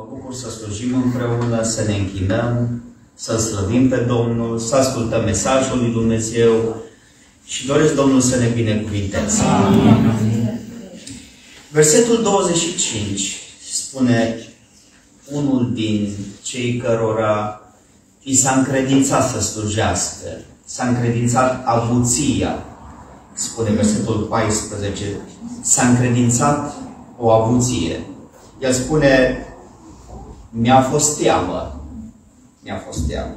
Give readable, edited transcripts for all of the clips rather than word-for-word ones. Mă bucur să slujim împreună, să ne închinăm, să slăvim pe Domnul, să ascultăm mesajul lui Dumnezeu și doresc Domnul să ne binecuvinteze. Versetul 25 spune: unul din cei cărora i s-a încredințat să slujească, s-a încredințat avuția, spune versetul 14, s-a încredințat o avuție. El spune: mi-a fost teamă, mi-a fost teamă.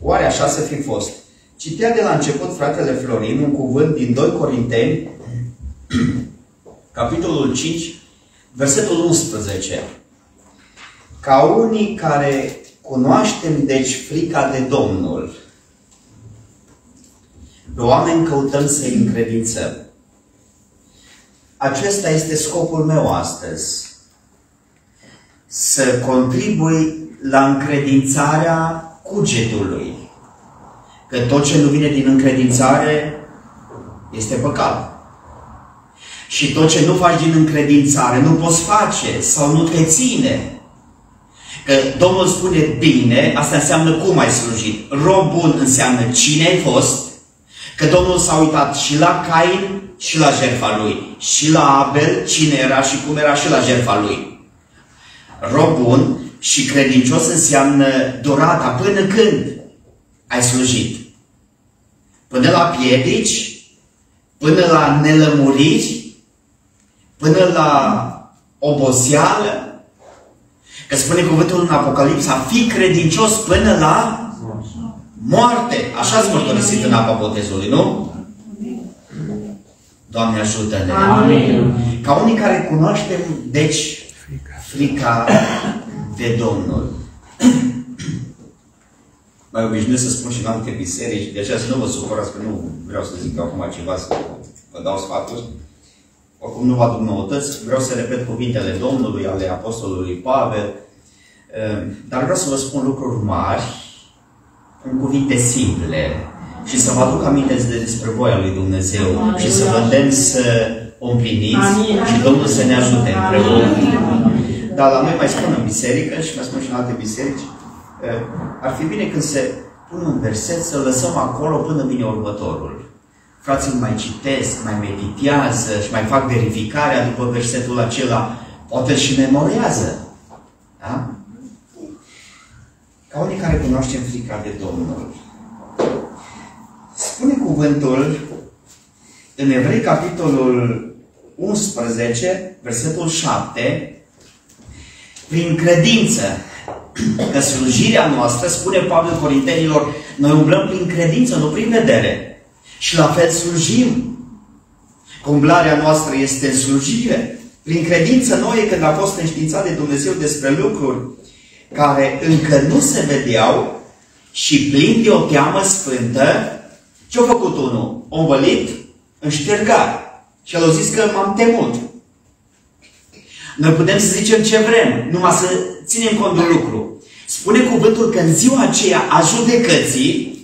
Oare așa să fi fost? Citea de la început fratele Florin un cuvânt din 2 Corinteni, capitolul 5, versetul 11. Ca unii care cunoaștem deci frica de Domnul, pe oameni căutăm să-i încredințăm. Acesta este scopul meu astăzi. Să contribui la încredințarea cugetului. Că tot ce nu vine din încredințare este păcat. Și tot ce nu faci din încredințare nu poți face sau nu te ține. Că Domnul spune bine, asta înseamnă cum ai slujit. Rob bun înseamnă cine ai fost. Că Domnul s-a uitat și la Cain și la jertfa lui. Și la Abel, cine era și cum era, și la jertfa lui. Rob bun și credincios înseamnă durata până când ai slujit. Până la piedici, până la nelămuriri, până la oboseală. Că spune cuvântul în Apocalipsă: fii credincios până la moarte. Așa s-a mărturisit în apa botezului, nu? Doamne ajută-ne! Amin. Ca unii care cunoaștem, deci, frica de Domnul. Mai obișnuiesc să spun și în alte biserici, de aceea să nu vă supărați că nu vreau să zic acum ceva, să vă dau sfaturi. Oricum nu vă aduc noutăți, vreau să repet cuvintele Domnului, ale Apostolului Pavel, dar vreau să vă spun lucruri mari, în cuvinte simple, și să vă aduc aminte despre voia lui Dumnezeu și să vă îndemn să o împliniți și Domnul să ne ajute împreună. Dar la noi mai spun în biserică și mai spun și în alte biserici, ar fi bine când se pun un verset să-l lăsăm acolo până vine următorul. Frații mai citesc, mai meditează și mai fac verificarea după versetul acela, poate și memorează. Da? Ca unii care cunoaștem frica de Domnul. Spune cuvântul în Evrei, capitolul 11, versetul 7, prin credință, că slujirea noastră, spune Pavel Corintenilor, noi umblăm prin credință, nu prin vedere. Și la fel slujim. Umblarea noastră este în slujire. Prin credință noi, când a fost înștiințat de Dumnezeu despre lucruri care încă nu se vedeau și plin de o teamă sfântă, ce-a făcut unul? O învălit în ștergar. Și el a zis că m-am temut. Noi putem să zicem ce vrem, numai să ținem cont de un lucru. Spune cuvântul că în ziua aceea a judecății,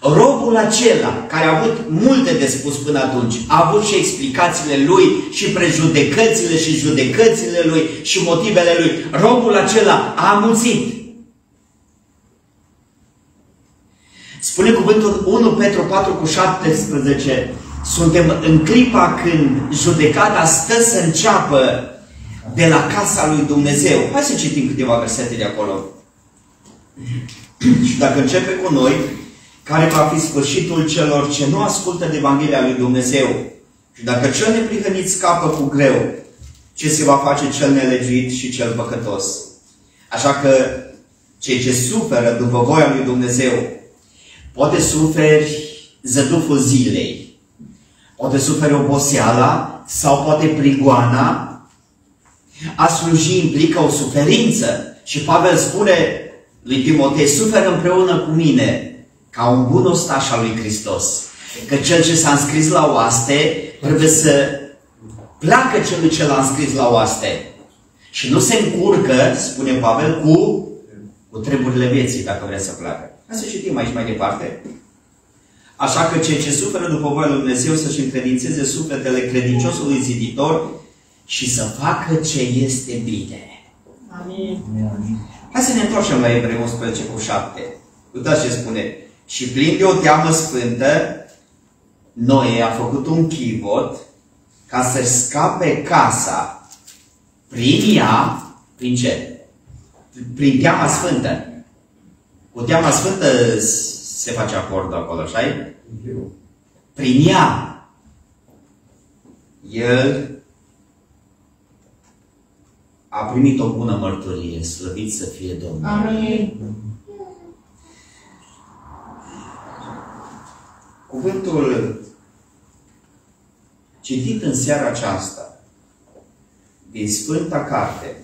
robul acela, care a avut multe de spus până atunci, a avut și explicațiile lui, și prejudecățile și judecățile lui, și motivele lui, robul acela a amuțit. Spune cuvântul 1 Petru 4,17, suntem în clipa când judecata stă să înceapă de la casa lui Dumnezeu. Hai să citim câteva versete de acolo. Și dacă începe cu noi, care va fi sfârșitul celor ce nu ascultă de Evanghelia lui Dumnezeu? Și dacă cel neprihănit scapă cu greu, ce se va face cel nelegiuit și cel păcătos? Așa că cei ce suferă după voia lui Dumnezeu, poate suferi zăduful zilei, poate suferi oboseala sau poate prigoana. A sluji implică o suferință. Și Pavel spune lui Timotei: suferă împreună cu mine ca un bun ostaș al lui Hristos. Că cel ce s-a înscris la oaste trebuie să placă celui ce l-a înscris la oaste. Și nu se încurcă, spune Pavel, cu treburile vieții, dacă vrea să placă. Hai să citim aici mai departe. Așa că cei ce suferă după voia lui Dumnezeu să-și încredințeze sufletele credinciosului ziditor și să facă ce este bine. Amin. Hai să ne întoarcem la Evrei 11:7. Uitați ce spune. Și plin de o teamă sfântă, Noe a făcut un chivot ca să-și scape casa. Prin ea, prin ce? Prin teama sfântă. Cu teama sfântă se face acord acolo, așa -i? Prin ea. El a primit o bună mărturie, slăvit să fie Domnul. Amin. Cuvântul citit în seara aceasta din Sfânta Carte,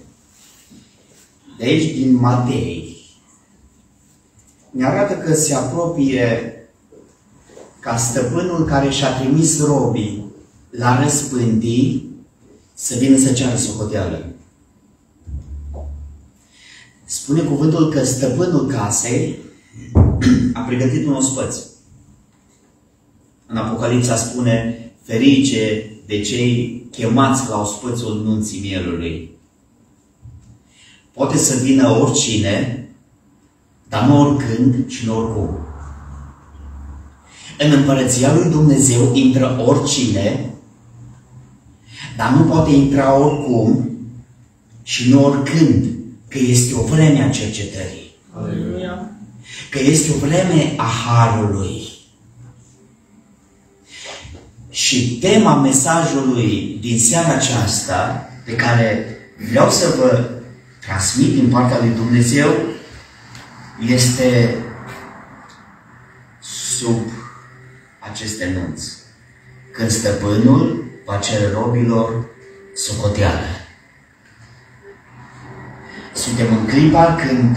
de aici din Matei, ne arată că se apropie ca stăpânul care și-a trimis robii la răspândi să vină să ceară socoteală. Spune cuvântul că stăpânul casei a pregătit un ospăț. În Apocalipsa spune, ferice de cei chemați la ospățul nunții mielului. Poate să vină oricine, dar nu oricând și nu oricum. În Împărăția lui Dumnezeu intră oricine, dar nu poate intra oricum și nu oricând, că este o vreme a cercetării. Aleluia. Că este o vreme a harului. Și tema mesajului din seara aceasta, pe care vreau să vă transmit din partea lui Dumnezeu, este sub acest enunț. Când stăpânul va cere robilor socoteală. Suntem în clipa când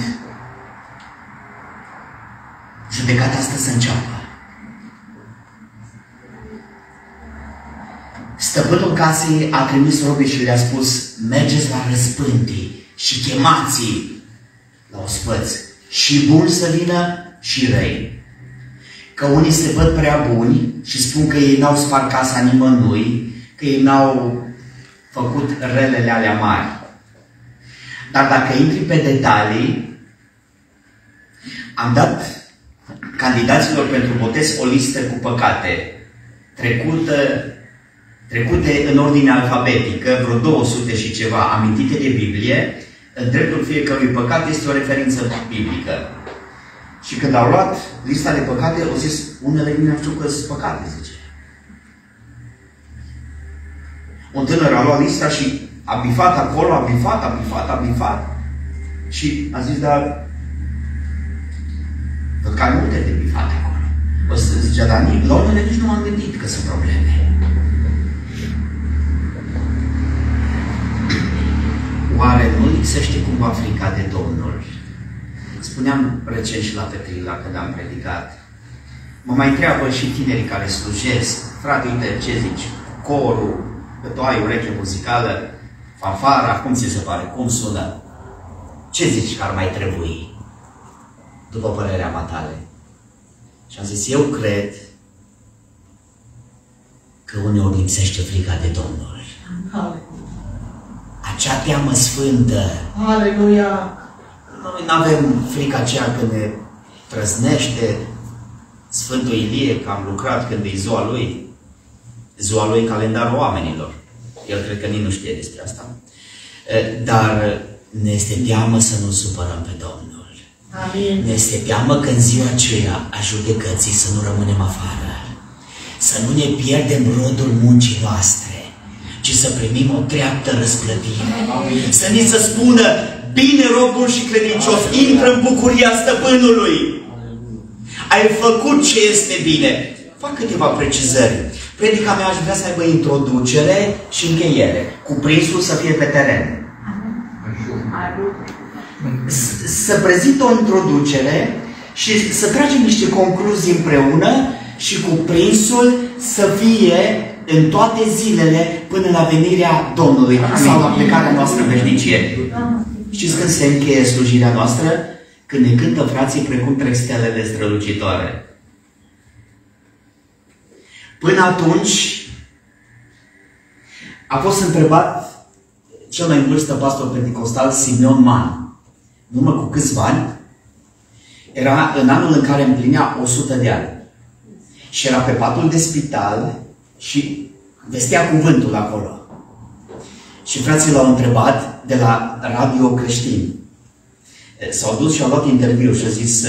judecata asta se înceapă. Stăpânul casei a trimis robii și le-a spus, mergeți la răspândii și chemați-i la ospăț. Și buni să vină și răi. Că unii se văd prea buni și spun că ei n-au spart casa nimănui, că ei n-au făcut relele alea mari. Dar dacă intri pe detalii, am dat candidaților pentru botez o listă cu păcate trecute în ordine alfabetică, vreo 200 și ceva, amintite de Biblie. În dreptul fiecărui păcat este o referință biblică. Și când au luat lista de păcate, au zis, unele nu știu că sunt păcate, zice. Un tânăr a luat lista și a bifat acolo, a bifat. Și a zis, dar văd că ai multe de bifat acolo. O să zicea, dar la unele nici nu m-am gândit că sunt probleme. Oare nu lipsește cumva frica de Domnul? Spuneam recent și la Petrila când am predicat. Mă mai treabă și tinerii care slujesc. Frate, uite, ce zici? Corul, că tu ai ureche muzicală, fanfara, cum ți se pare? Cum sună? Ce zici că ar mai trebui? După părerea mea tale. Și am zis, eu cred că uneori lipsește frica de Domnul. Acea teamă sfântă. Aleluia! Noi nu avem frica aceea când ne trăznește Sfântul Ilie, că am lucrat când e ziua lui. Ziua lui, calendarul oamenilor. El cred că nici nu știe despre asta. Dar ne este teamă să nu supărăm pe Domnul. Amin. Ne este teamă că în ziua aceea a judecății să nu rămânem afară. Să nu ne pierdem rodul muncii noastre, ci să primim o dreaptă răsplătire. Amin. Să ni se spună, bine robul și credincios, intră în bucuria stăpânului. Amin. Ai făcut ce este bine. Fac câteva precizări. Predica mea aș vrea să aibă introducere și încheiere. Cuprinsul să fie pe teren. Să prezint o introducere și să tragem niște concluzii împreună și cuprinsul să fie în toate zilele până la venirea Domnului. Amin. Sau la plecarea noastră veșnicie. Știți când se încheie slujirea noastră? Când ne cântă frații precum trec stelele strălucitoare. Până atunci a fost întrebat cel mai în vârstă pastor pentecostal Simeon Man, în urmă cu câțiva ani, era în anul în care împlinea 100 de ani. Și era pe patul de spital și vestea cuvântul acolo. Și frații l-au întrebat de la Radio Creștin. S-au dus și au luat interviu și au zis,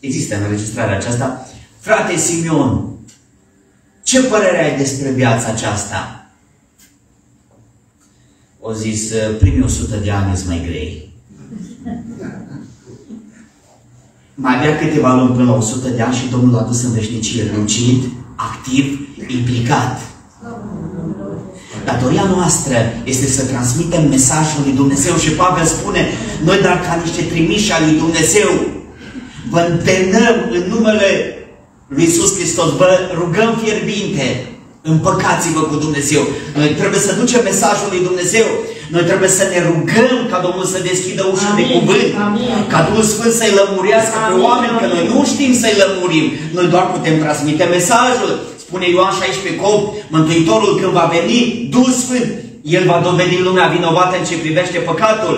există înregistrarea aceasta, frate Simeon, ce părere ai despre viața aceasta? O zis, primii 100 de ani sunt mai grei. Mai avea câteva luni până la 100 de ani și Domnul l-a dus în veșnicie, lucid, activ, implicat. Datoria noastră este să transmitem mesajul lui Dumnezeu și Pavel spune, noi dar ca niște trimiși al lui Dumnezeu, vă îndemnăm în numele lui Iisus Hristos, vă rugăm fierbinte, împăcați-vă cu Dumnezeu. Noi trebuie să ducem mesajul lui Dumnezeu. Noi trebuie să ne rugăm ca Domnul să deschidă ușa de cuvânt, ca Duhul Sfânt să-i lămurească pe oameni, că noi nu știm să-i lămurim, noi doar putem transmite mesajul. Spune Ioan 16:8, Mântuitorul când va veni, Duhul Sfânt, El va dovedi lumea vinovată în ce privește păcatul.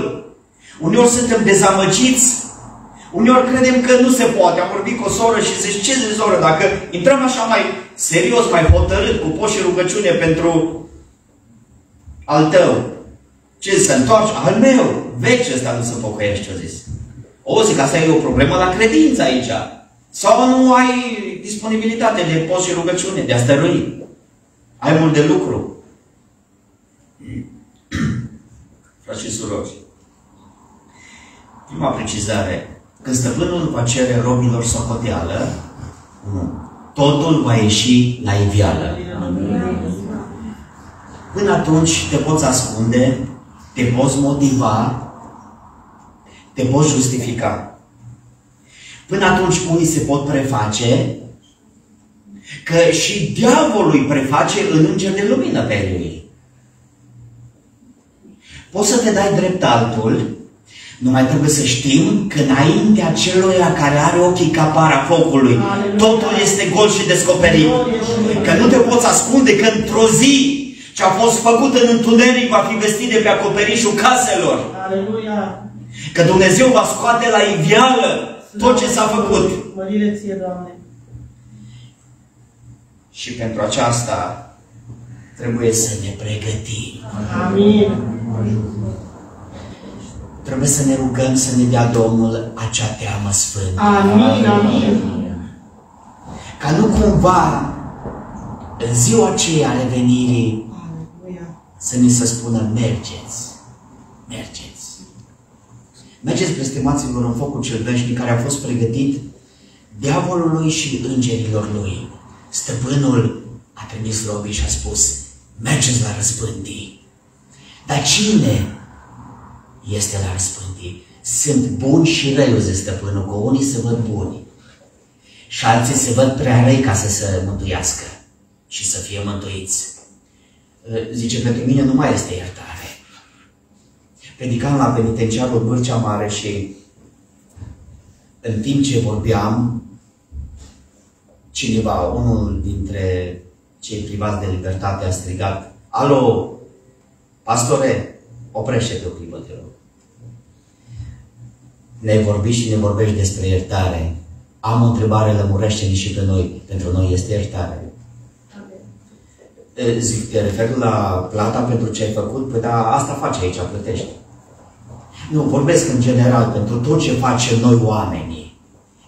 Uneori suntem dezamăgiți, uneori credem că nu se poate. Am vorbit cu o soră și zici, ce zi soră, dacă intrăm așa mai serios, mai hotărât, cu post și rugăciune pentru al tău, ce se întoarce? Al meu, veci ăsta nu se pocăiește, a zis. O, zic, asta e o problemă la credință aici. Sau nu ai disponibilitate de post și rugăciune, de a stărui. Ai mult de lucru. Frați și surori, prima precizare. Când stăpânul va cere robilor socoteală, totul va ieși la iveală. Până atunci te poți ascunde, te poți motiva, te poți justifica. Până atunci unii se pot preface că și diavolul îi preface în înger de lumină pe lui. Poți să te dai drept altul, numai trebuie să știm că înaintea celuia care are ochii ca para focului, totul este gol și descoperit. Că nu te poți ascunde, că într-o zi ce a fost făcut în întuneric va fi vestit de pe acoperișul caselor. Aleluia. Că Dumnezeu va scoate la iveală tot ce s-a făcut. Mărire ție, Doamne. Și pentru aceasta trebuie să ne pregătim. Amin. Trebuie să ne rugăm să ne dea Domnul acea teamă sfântă. Amin, amin. Ca nu cumva în ziua aceea a revenirii să ni se spună, mergeți. Mergeți, blestemaților, în focul cel veșnic care a fost pregătit diavolului și îngerilor lui. Stăpânul a trimis robii și a spus, mergeți la răspândii. Dar cine este la răspândii? Sunt buni și răi, zice stăpânul, că unii se văd buni și alții se văd prea răi ca să se mântuiască și să fie mântuiți. Zice, pentru mine nu mai este iertare. Predicam la penitenciarul Bârcea Mare și în timp ce vorbeam, cineva, unul dintre cei privați de libertate a strigat, alo, pastore, oprește-te o clipă, te rog. Ne-ai vorbit și ne vorbești despre iertare. Am o întrebare, lămurește-ne și pe noi. Pentru noi este iertare. Zic, te referi la plata pentru ce ai făcut? Păi da, asta faci aici, plătești. Nu, vorbesc în general pentru tot ce facem noi oamenii.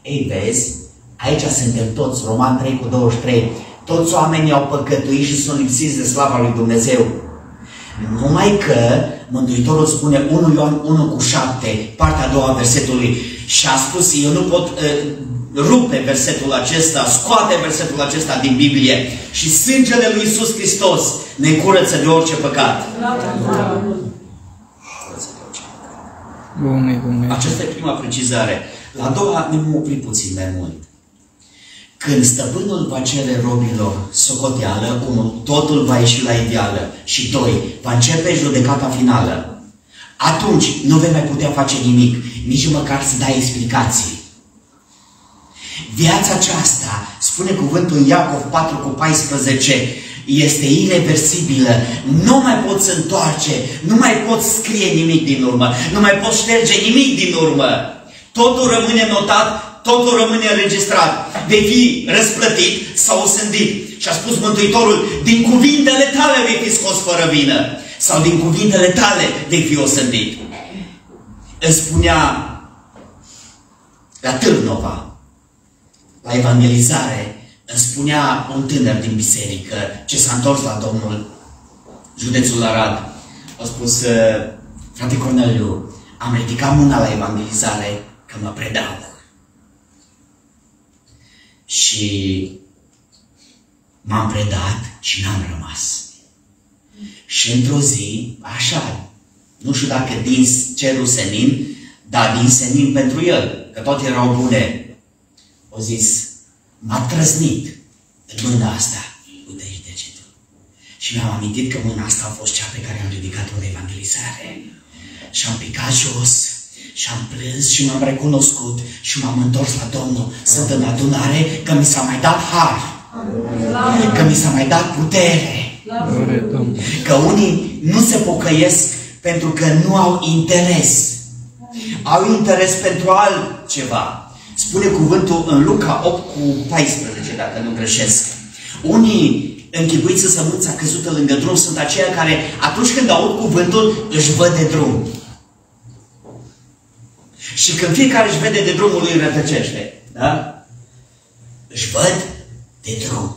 Ei, vezi, aici suntem toți, Roman 3:23, toți oamenii au păcătuit și sunt lipsiți de slava lui Dumnezeu. Numai că Mântuitorul spune 1 Ioan 1:7, partea a doua versetului, și a spus, eu nu pot... rupe versetul acesta, scoate versetul acesta din Biblie și sângele lui Iisus Hristos ne curăță de orice păcat. Aceasta e prima precizare. La a doua ne vom opri puțin mai mult. Când stăpânul va cere robilor socoteală, 1. Totul va ieși la iveală și 2. Va începe judecata finală. Atunci nu vei mai putea face nimic, nici măcar să dai explicații. Viața aceasta, spune cuvântul Iacov 4:14, este ireversibilă. Nu mai pot să întoarce, nu mai pot scrie nimic din urmă, nu mai pot șterge nimic din urmă. Totul rămâne notat, totul rămâne înregistrat. Vei fi răsplătit sau osândit. Și a spus Mântuitorul, din cuvintele tale vei fi scos fără vină. Sau din cuvintele tale vei fi osândit. Îmi spunea la Târnova, la evangelizare, îmi spunea un tânăr din biserică ce s-a întors la Domnul, județul Arad. A spus, frate Corneliu, am ridicat mâna la evangelizare că mă predau. Și m-am predat și n-am rămas. Și într-o zi, așa, nu știu dacă din cerul senin, dar din senin pentru el, că toate erau bune, au zis, m-a trăznit în mâna asta, uite aici degetul. Și mi-am amintit că mâna asta a fost cea pe care am ridicat-o la evangelizare. Și am picat jos și am plâns și m-am recunoscut și m-am întors la Domnul. Sunt în adunare că mi s-a mai dat har, că mi s-a mai dat putere. Că unii nu se pocăiesc pentru că nu au interes. Au interes pentru altceva. Spune cuvântul în Luca 8:14, dacă nu greșesc. Unii închipuiți în sămânța căzută lângă drum sunt aceia care atunci când aud cuvântul își văd de drum. Și când fiecare își vede de drumul lui rătăcește. Da? Își văd de drum.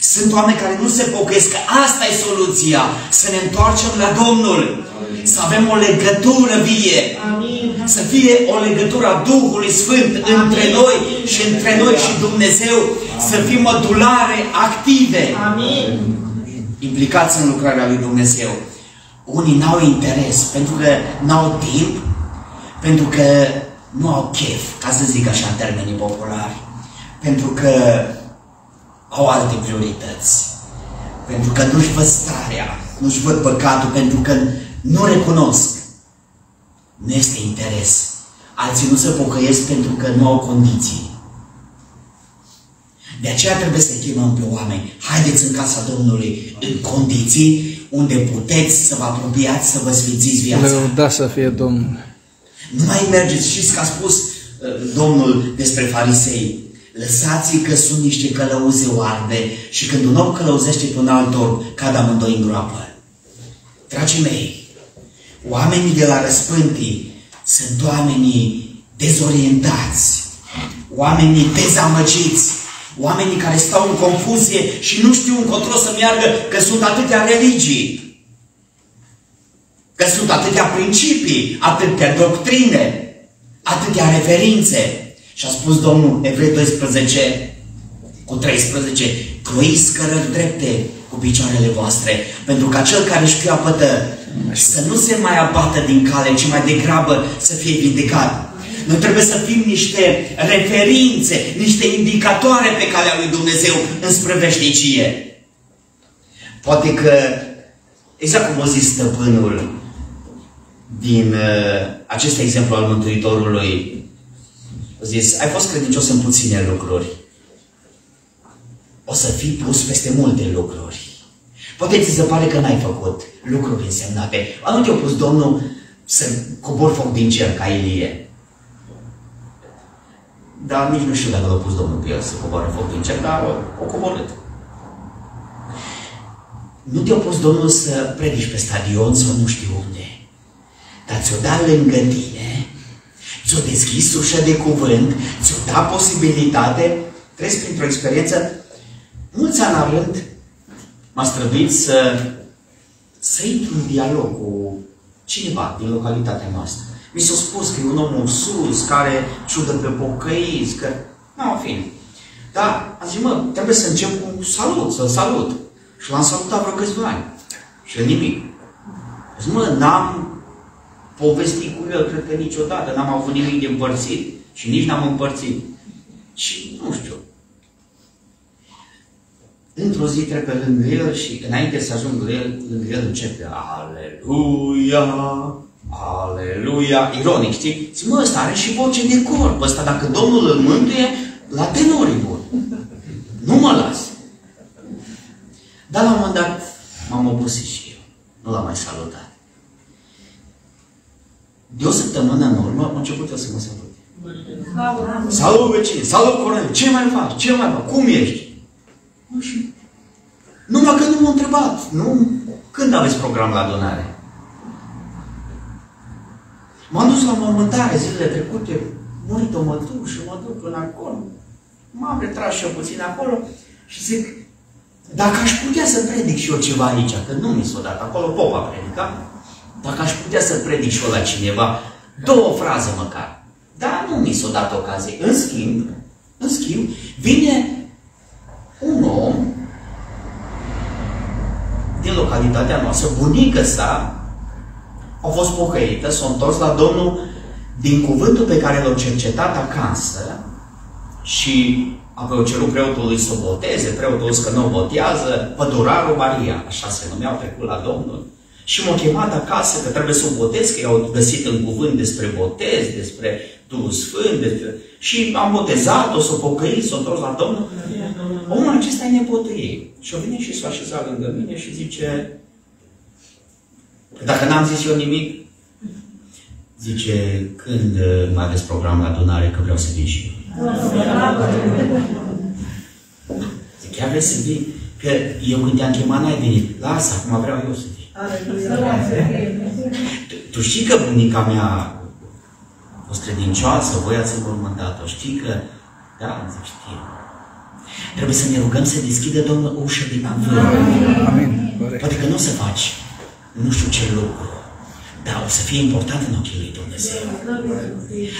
Sunt oameni care nu se pocăiesc, că asta e soluția, să ne întoarcem la Domnul. Amin. Să avem o legătură vie. Amin. Să fie o legătură a Duhului Sfânt. Amin. Între noi și între noi și Dumnezeu. Amin. Să fim mădulare active. Amin. Implicați în lucrarea lui Dumnezeu. Unii n-au interes, pentru că n-au timp, pentru că nu au chef, ca să zic așa în termenii populari, pentru că au alte priorități, pentru că nu-și văd starea, nu-și văd păcatul, pentru că nu recunosc. Nu este interes. Alții nu se pocăiesc pentru că nu au condiții. De aceea trebuie să chemăm pe oameni. Haideți în casa Domnului, în condiții unde puteți să vă apropiați, să vă sfințiți viața. Lăudați să fie Domnul. Nu mai mergeți. Știți că a spus Domnul despre farisei. Lăsați-i că sunt niște călăuze oarbe și când un om călăuzește pe un alt orb, cad amândoi în groapă. Dragii mei, oamenii de la răspântii sunt oamenii dezorientați, oamenii dezamăgiți, oamenii care stau în confuzie și nu știu încotro să meargă, că sunt atâtea religii, că sunt atâtea principii, atâtea doctrine, atâtea referințe. Și a spus Domnul, Evrei 12:13, croiți cărări drepte cu picioarele voastre, pentru ca cel care își piapătă să nu se mai abată din cale, ci mai degrabă să fie vindecat. Noi trebuie să fim niște referințe, niște indicatoare pe calea lui Dumnezeu înspre veșnicie. Poate că, exact cum a zis stăpânul din acest exemplu al Mântuitorului, a zis, ai fost credincios în puține lucruri, o să fii pus peste multe lucruri. Poate ți se pare că n-ai făcut lucruri însemnate. Atunci a pus Domnul să cobor foc din cer ca Ilie. Dar nici nu știu dacă l-a pus Domnul pe el să coboare foc din cer, dar o coborât. Nu te-a pus Domnul să predici pe stadion sau nu știu unde, dar ți-o dat lângă tine, ți-o deschis ușa de cuvânt, ți-o dat posibilitate, treci printr-o experiență. Mulți ani la rând m-a străduit să intru în dialog cu cineva din localitatea noastră. Mi s-a spus că e un om sus, care ciudă pe pocăiți, că... Nu, în fine. Dar a zis, mă, trebuie să încep cu un salut, să-l salut. Și l-am salutat vreo câțiva ani. Și nimic. A zis, mă, n-am povestit cu el, cred că niciodată, n-am avut nimic de împărțit și nici n-am împărțit. Și nu știu. Într-o zi trec pe lângă el și înainte să ajung lângă el începe Aleluia, Aleluia, ironic, știi? Zic, mă, ăsta are și voce de corp, ăsta dacă Domnul îl mântuie, la tenorii bun. Nu mă las. Dar la un moment dat m-am obosit și eu. Nu l-am mai salutat. De o săptămână în urmă am început eu să mă salut. Salut, vecine! Salut, Cornel! Ce mai faci? Ce mai faci? Cum ești? Nu știu. Numai că nu m-a întrebat. Nu? Când aveți program la adunare? M-am dus la mormântare zilele trecute. Murit o mătușă, mă duc până acolo. M-am retras și eu puțin acolo și zic, dacă aș putea să predic și eu ceva aici, că nu mi s-o dat, acolo popa predica, dacă aș putea să predic și eu la cineva, două fraze măcar. Dar nu mi s-o dat ocazie. În schimb, vine un om din localitatea noastră, bunica sa, a fost pocăită, s-a întors la Domnul din cuvântul pe care l-a cercetat acasă și apoi cerut preotului să o boteze, preotul că nu o botează, pădurarul Maria, așa se numeau, trecut la Domnul. Și m-a chemat acasă că trebuie să o botez, că i-au găsit în cuvânt despre botez, despre Duhul Sfânt, despre... și am botezat-o, s-o pocăit, s-o întors la Domnul. Omul acesta e nepotul ei. Și-o vine și s-o așeza lângă mine și zice, dacă n-am zis eu nimic, zice, când mai aveți program la adunare, că vreau să vin și eu. Zic, chiar vreți să vin? Că eu când te-am chemat, n-ai venit. Lasă, acum vreau eu să vin. Tu știi că bunica mea a fost credincioasă, voi ați înmormântat-o. Știi că... Da, zic, știu. Trebuie să ne rugăm să deschidă Domnul ușa de cuvânt. Amin. Poate că nu o să faci nu știu ce lucru. Dar o să fie important în ochii lui Dumnezeu.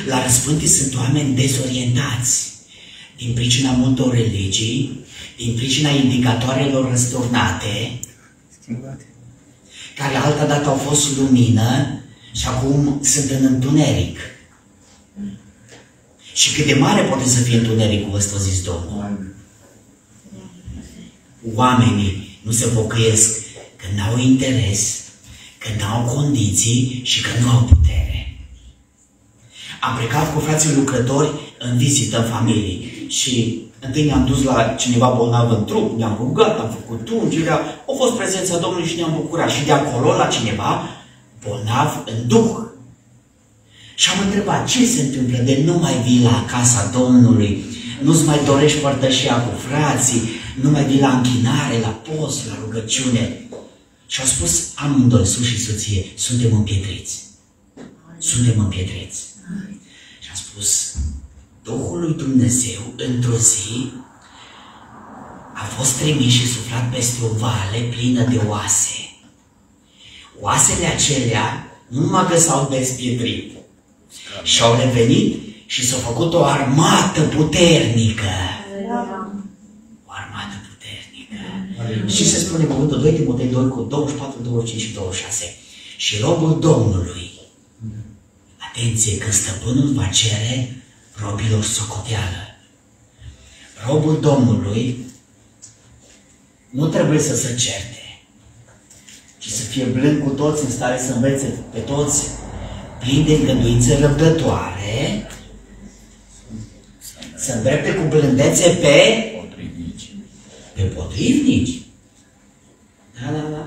La răspântii sunt oameni dezorientați din pricina multor religii, din pricina indicatoarelor răsturnate, care altă dată au fost lumină și acum sunt în întuneric. Și cât de mare poate să fie întunericul ăsta, zis Domnul. Oamenii nu se pocăiesc că n-au interes, că n-au condiții și că nu au putere. Am plecat cu frații lucrători în vizită în familie și întâi ne-am dus la cineva bolnav în trup, ne-am rugat, am făcut ungerea, a fost prezența Domnului și ne-am bucurat. Și de acolo la cineva bolnav în duh. Și am întrebat, ce se întâmplă de nu mai vii la casa Domnului, nu-ți mai dorești părtășia cu frații, nu mai vii la închinare, la post, la rugăciune. Și au spus amândoi, soț și soție, suntem împietriți. Suntem împietriți. Și am spus, Duhul lui Dumnezeu, într-o zi, a fost trimis și suflat peste o vale plină de oase. Oasele acelea nu numai că s-au despietrit. Și au revenit și s-a făcut o armată puternică. Și se spune cuvântul 2 Timotei 2 cu 24, 25 și 26. Și robul Domnului, atenție că stăpânul va cere robilor socoteală. Robul Domnului nu trebuie să se certe, ci să fie blând cu toți, în stare să învețe pe toți, plin de îngăduințe răbdătoare, să îndrepte cu blândețe pe potrivnici. Da, da, da.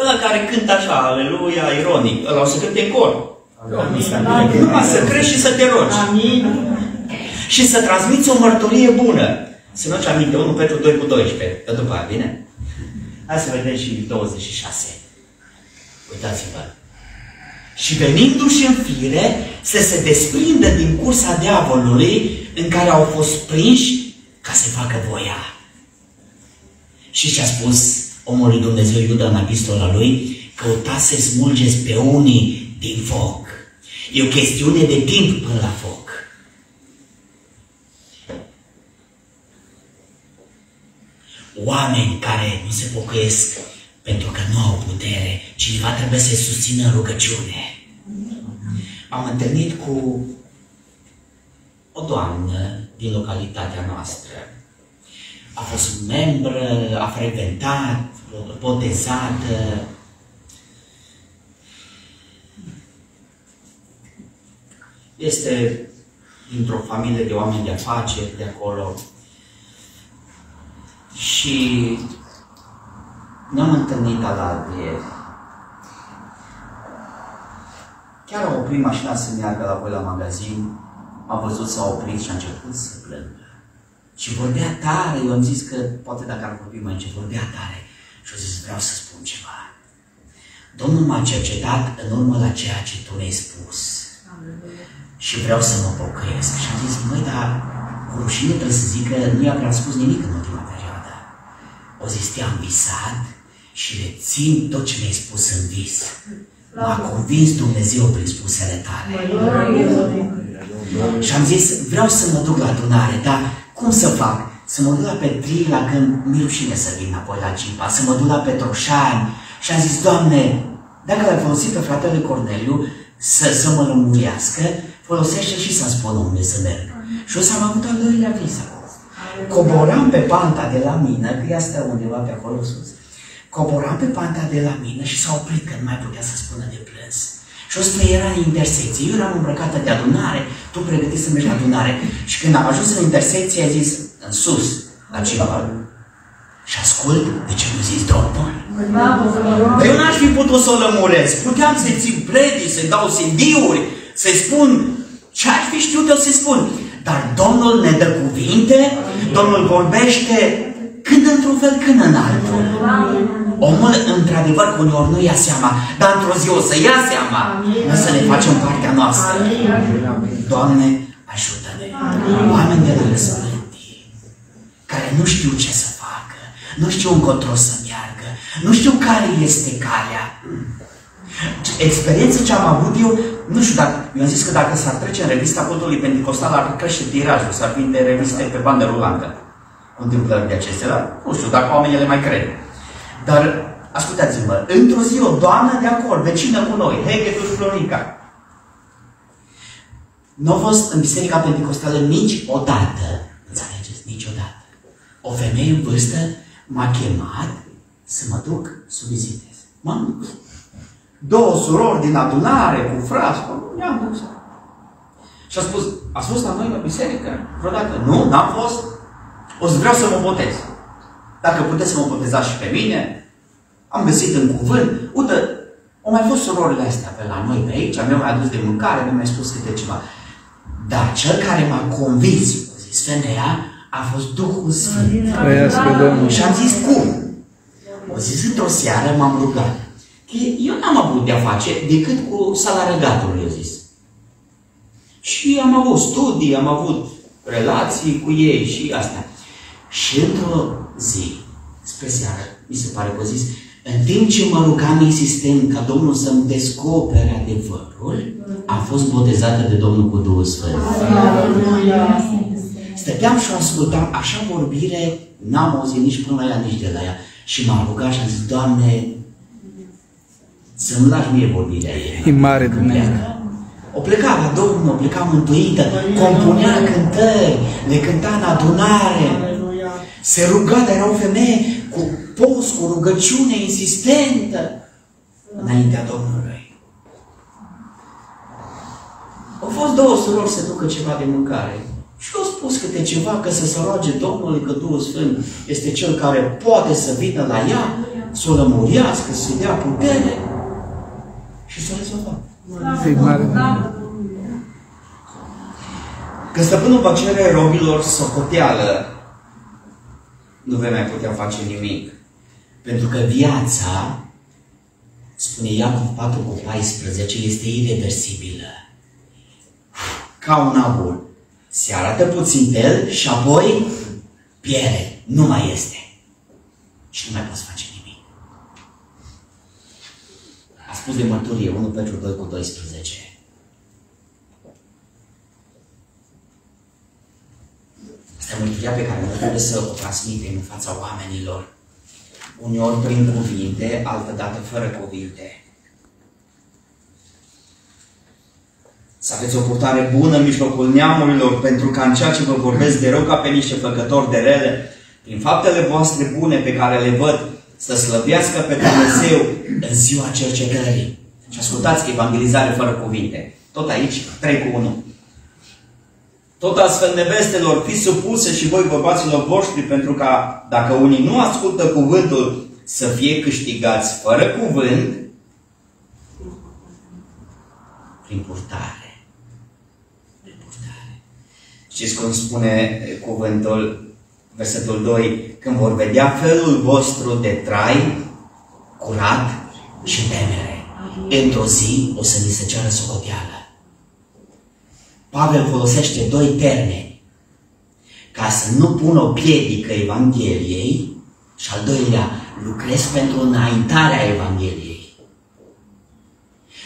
Ăla care cântă așa, aleluia, ironic, ăla o să cânte în cor. Numai să crești și să te rogi. Amin. Și să transmiți o mărturie bună. Să nu-ți aminte, 1 Petru 2 cu 12, că după aia, bine? Hai să vedem și 26. Uitați-vă. Și venindu-și în fire, să se desprindă din cursa diavolului în care au fost prinși ca să facă voia. Și ce a spus omul lui Dumnezeu Iuda în epistola lui? Căutați să smulgeți pe unii din foc. E o chestiune de timp până la foc. Oameni care nu se pocăiesc pentru că nu au putere, cineva trebuie să-i susțină rugăciune. Am întâlnit cu o doamnă din localitatea noastră. A fost membră, a frecventat, botezată. Este dintr-o familie de oameni de afaceri de acolo. Și ne-am întâlnit la albieri. Chiar au oprit mașina să meargă la voi la magazin, m-a văzut, s-a oprit și a început să plângă. Și vorbea tare, eu am zis că poate dacă ar vorbi mai încet, vorbea tare. Și au zis, vreau să spun ceva. Domnul m-a cercetat în urmă la ceea ce tu mi-ai spus. Și vreau să mă pocăiesc. Și am zis, măi, dar cu rușine trebuie să zic că nu i-a prea spus nimic în ultima perioadă. O zis, te-am visat și rețin tot ce mi-ai spus în vis. M-a convins Dumnezeu prin spusele tale. Și am zis, vreau să mă duc la adunare, dar cum să fac? Să mă duc la Petrila, când mi-e rușine să vin apoi la Cipa, să mă duc la Petroșani. Și am zis, Doamne, dacă l-ai folosit pe fratele Corneliu să mă lămurească, folosește și să-mi spună unde să merg. Și o să-mi avut al doilea vis acolo. Coboram pe panta de la mine, că ea stă undeva pe acolo sus. Coboram pe panta de la mine și s-a oprit că nu mai putea să spună de plâns. Și ăsta era în intersecție. Eu eram îmbrăcată de adunare, tu pregătit să mergi la adunare. Și când am ajuns în intersecție, a zis, în sus, la cineva. Și ascult, de ce nu zici, Domnul? Păi eu n-aș fi putut să o lămuresc. Puteam să-i țin predii, să-i dau CD-uri, să-i spun ce aș fi știut eu să-i spun. Dar Domnul ne dă cuvinte, Domnul vorbește când într-un fel, când în altul. Omul, într-adevăr, că uneori nu ia seama, dar într-o zi o să ia seama. O să ne facem partea noastră. Doamne, ajută-ne. Oameni de la răspândit, care nu știu ce să facă, nu știu încotro să meargă, nu știu care este calea. Experiența ce am avut eu, nu știu, dacă mi-am zis că dacă s-ar trece în revista Codului Pentecostal, ar crește tirajul, s-ar vinde reviste pe bandă rulantă. Întâmplări de acestea, nu știu dacă oamenii le mai cred. Dar, ascultați-mă, într-o zi o doamnă de acolo, vecină cu noi, Hegătuș Florica, nu a fost în Biserica Pentecostală niciodată, înțelegeți, niciodată. O femeie în vârstă m-a chemat să mă duc să vizitez. M-am dus. Două surori din adunare, cu frați, ne-am dus. Și a spus la noi la biserică, vreodată, nu, n-am fost. O să vreau să mă botez. Dacă puteți să mă botezați și pe mine, am găsit în cuvânt. Uite, au mai fost surorile astea pe la noi, pe aici, mi-au mai adus de mâncare, mi-au mai spus câte ceva. Dar cel care m-a convins, a zis femeia, a fost Duhul Sfânt. Și am zis, cum? O zis, într-o seară m-am rugat. Eu n-am avut de-a face decât cu salarăgatul, i-a zis. Și am avut studii, am avut relații cu ei și astea. Și într-o zi, spre seară, mi se pare că a zis, în timp ce mă rugam insistent ca Domnul să-mi descopere adevărul, a fost botezată de Domnul cu Duhul Sfânt. Stăteam și o ascultam, așa vorbire, n-am auzit nici până la ea, nici de la ea. Și m-am rugat și am zis, Doamne, să-mi lași mie vorbirea ei. E mare Dumnezeu. O pleca la Domnul, o pleca mântuită, compunea cântări, le cânta în adunare. Se ruga, dar era o femeie cu post, cu rugăciune insistentă înaintea Domnului. Au fost două surori să ducă ceva de mâncare și au spus câte ceva că să se roage Domnului că Duhul Sfânt este Cel care poate să vină la ea, să o lămurească, să-i dea putere și să o rezolvat. Că stăpânul va cere robilor socoteală. Nu vei mai putea face nimic. Pentru că viața, spune Iacov 4,14, este ireversibilă. Ca un abur. Se arată puțin pe el și apoi piere. Nu mai este. Și nu mai poți face nimic. A spus de mărturie 1 Petru 2,12. Asta e mărturia pe care noi trebuie să o transmitem în fața oamenilor. Uneori prin cuvinte, altădată fără cuvinte. Să aveți o purtare bună în mijlocul neamurilor, pentru că în ceea ce vă vorbesc de rău ca pe niște făcători de rele, prin faptele voastre bune pe care le văd, să slăvească pe Dumnezeu în ziua cercetării. Și ascultați, evangelizare fără cuvinte. Tot aici, 3:1. Tot astfel, nevestelor, fiți supuse și voi bărbaților voștri, pentru ca, dacă unii nu ascultă cuvântul, să fie câștigați fără cuvânt prin purtare. Prin purtare. Știți cum spune cuvântul, versetul 2, când vor vedea felul vostru de trai curat și temere, într-o zi o să ni se ceară socoteală. Pavel folosește doi termeni ca să nu pună o piedică Evangheliei și al doilea, lucrez pentru înaintarea Evangheliei.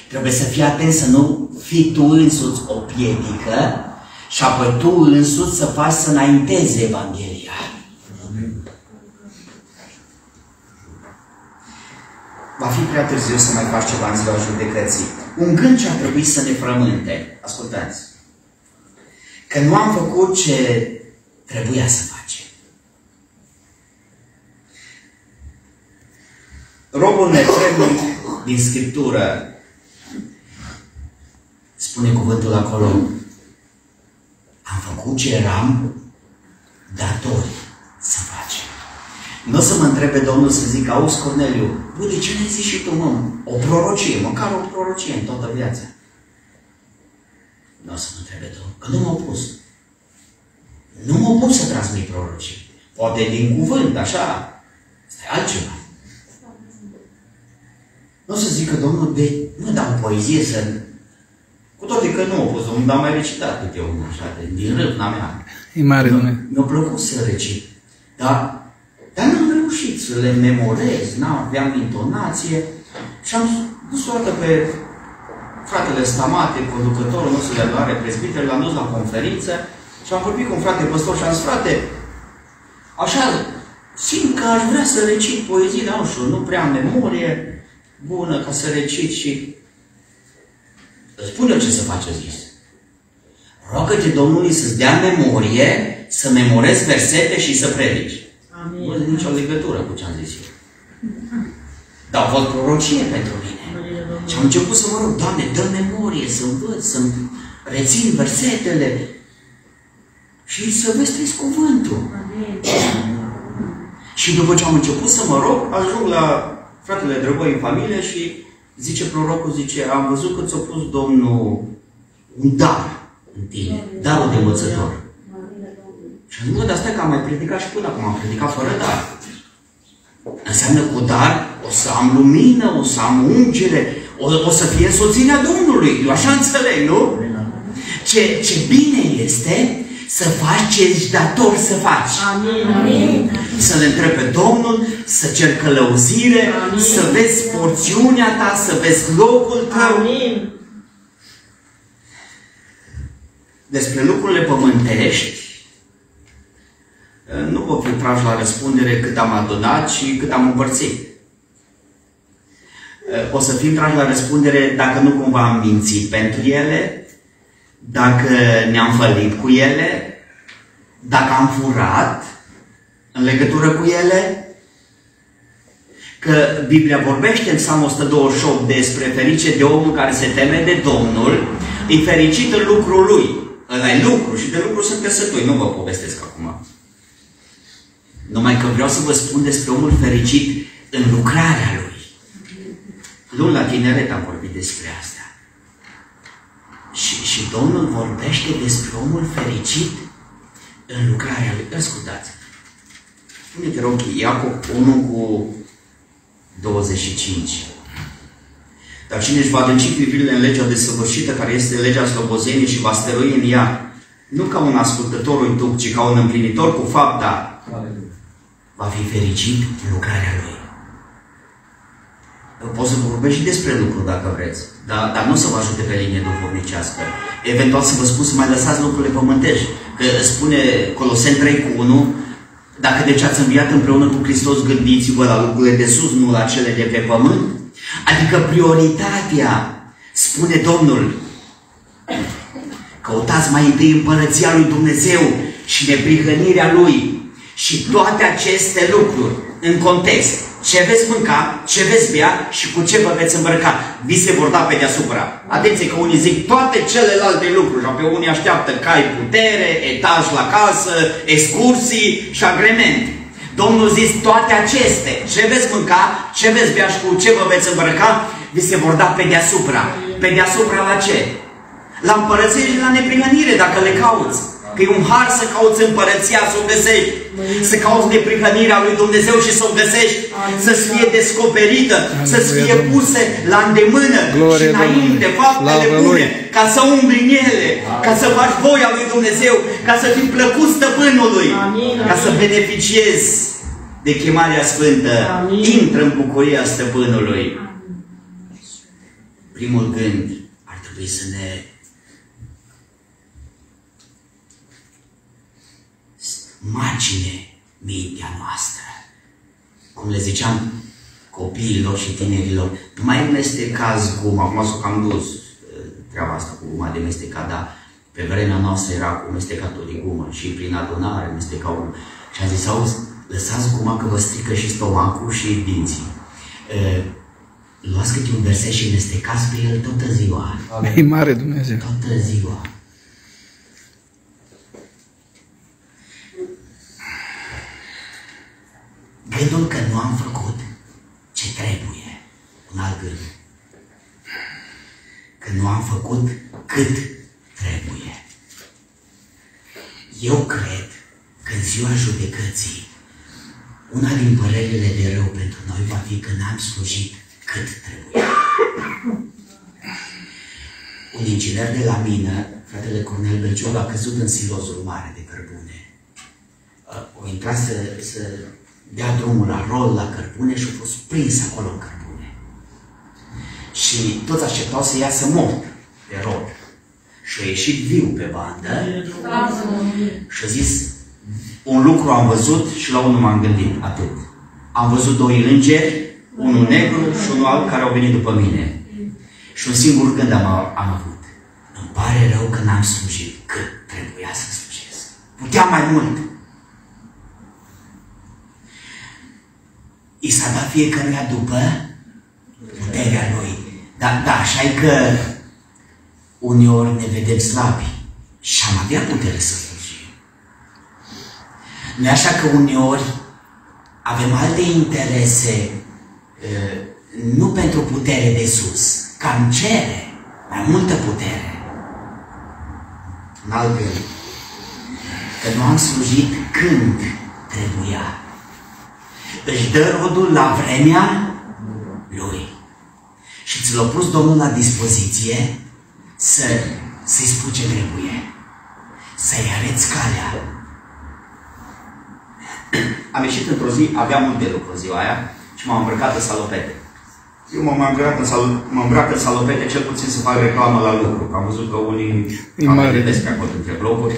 Trebuie să fii atent să nu fii tu însuți o piedică și apoi tu însuți să faci să înaintezi Evanghelia. Va fi prea târziu să mai faci ceva în ziua judecății. Un gând ce ar trebui să ne frământe. Ascultați. Că nu am făcut ce trebuia să facem. Robul netrebnic din Scriptură spune cuvântul acolo. Am făcut ce eram datori să facem. Nu o să mă întrebe Domnul să zic, auzi Corneliu, bă, de ce ne zici și tu, mă? O prorocie, măcar o prorocie în toată viața. Nu o să mă întrebe Domnul, că nu m-a opus. Nu m-a opus să transmit prorocii. Poate din cuvânt, așa, stai altceva. Nu o să zic că Domnul, mă, dar o poezie să... Cu toate că nu o pus, Domnul, dar mai recitat câte unul, așa, din râvna mea. E mare, Domnule. Mi-a plăcut să recit, dar... Dar n-am reușit să le memorez, n-aveam intonație și am dus toată pe fratele Stamate, conducătorul nostru de adoare presbiter, l-am dus la conferință și am vorbit cu un frate păstor și am zis, frate, așa, simt că aș vrea să recit poezii, dar nu știu, nu prea am memorie bună ca să recit și... Spune ce să faci, a zis. Roagă-te Domnului să-ți dea memorie, să memorezi versete și să predici. Nu are nicio legătură cu ce am zis eu. Dar au fost prorocie pentru mine. Și am început să mă rog, Doamne, dă memorie, să învăț, să-mi rețin versetele și să vestesc cuvântul. Și după ce am început să mă rog, ajung la fratele Drăboi în familie și zice prorocul, zice, am văzut că ți-a pus Domnul un dar în tine, darul de învățător. Și am zis, dar stai că am mai predicat și până acum, am predicat fără dar. Înseamnă cu dar o să am lumină, o să am ungere, o să fie însoțirea Domnului. Eu așa înțeleg, nu? Ce bine este să faci ce ești dator să faci. Amin. Amin. Să le întrebi pe Domnul, să cer călăuzire, amin, să vezi porțiunea ta, să vezi locul tău. Amin. Despre lucrurile pământești, nu vă fi trași la răspundere cât am adunat și cât am împărțit. O să fim trași la răspundere dacă nu cumva am mințit pentru ele, dacă ne-am fălit cu ele, dacă am furat în legătură cu ele. Că Biblia vorbește în Psalmul 128 despre ferice de omul care se teme de Domnul, e fericit în lucrul lui. Ăla-i lucru și de lucru sunt căsătui, nu vă povestesc acum. Numai că vreau să vă spun despre omul fericit în lucrarea lui. Luni la tineret am vorbit despre asta. Și Domnul vorbește despre omul fericit în lucrarea lui. Ascultați. Spune-te rog, Iacov 1:25. Dar cine își va adânci privirile în legea desăvârșită, care este legea slobozeniei și va stărui în ea, nu ca un ascultător uituc, ci ca un împlinitor cu fapta, va fi fericit în lucrarea lui. Poți să vorbești și despre lucru dacă vreți, dar nu să vă ajute pe linie duhovnicească. Eventual să vă spun să mai lăsați lucrurile pământești. Că spune Coloseni 3:1, dacă deci ați înviat împreună cu Hristos, gândiți-vă la lucrurile de sus, nu la cele de pe pământ. Adică prioritatea, spune Domnul, căutați mai întâi împărăția lui Dumnezeu și neprihănirea lui. Și toate aceste lucruri în context, ce veți mânca, ce veți bea și cu ce vă veți îmbrăca, vi se vor da pe deasupra. Atenție că unii zic toate celelalte lucruri și pe unii așteaptă cai putere, etaj la casă, excursii și agrement. Domnul zis toate aceste, ce veți mânca, ce veți bea și cu ce vă veți îmbrăca, vi se vor da pe deasupra. Pe deasupra la ce? La împărățire și la neprihănire, dacă le cauți. Că e un har să cauți împărăția, să o găsești. Să cauți neprihănirea lui Dumnezeu și să o găsești. Să-ți fie descoperită, să-ți fie puse la îndemână și înainte, faptele bune, ca să umbli în ele, ca să faci voia lui Dumnezeu, ca să fii plăcut stăpânului, ca să beneficiezi de chemarea sfântă. Intră în bucuria stăpânului. Primul gând ar trebui să ne margine mintea noastră. Cum le ziceam copiilor și tinerilor, nu mai mestecați guma. Acum am dus treaba asta cu guma de mestecat, dar pe vremea noastră era cu mestecatul de gumă și prin adunare mestecau guma. Și am zis, auzi, lăsați guma că vă strică și stomacul și dinții. Luați câte un verset și mestecați pe el toată ziua. E mare Dumnezeu. Toată ziua. Gândul că nu am făcut ce trebuie. Un alt gând. Că nu am făcut cât trebuie. Eu cred că în ziua judecății una din părerile de rău pentru noi va fi că n-am slujit cât trebuie. Un inginer de la mină, fratele Cornel Belgiu, a căzut în silozul mare de cărbune. O intrat să dea drumul la rol, la cărbune și a fost prins acolo în cărbune. Și toți așteptau să iasă mort de rol. Și a ieșit viu pe bandă și a zis, un lucru am văzut și la unul m-am gândit, atât. Am văzut doi îngeri, unul negru și unul alb care au venit după mine. Și un singur gând am avut. Îmi pare rău că n-am slujit cât trebuia să slujesc. Puteam mai mult. I s-a dat fiecăruia după puterea lui. Dar da, așa-i că uneori ne vedem slabi și am avea putere să slujim. Nu așa că uneori avem alte interese, nu pentru putere de sus, ca îmi cere mai multă putere. În alt gând, că nu am slujit când trebuia. Își dă rodul la vremea lui. Și ți l-a pus Domnul la dispoziție să-i spui ce trebuie. Să-i arăți calea. Am ieșit într-o zi, aveam mult de lucru ziua aia și m-am îmbrăcat în salopete. Eu mă îmbrac în salopete cel puțin să fac reclamă la lucru. Că am văzut că unii am vedeți pe acolo între blocuri.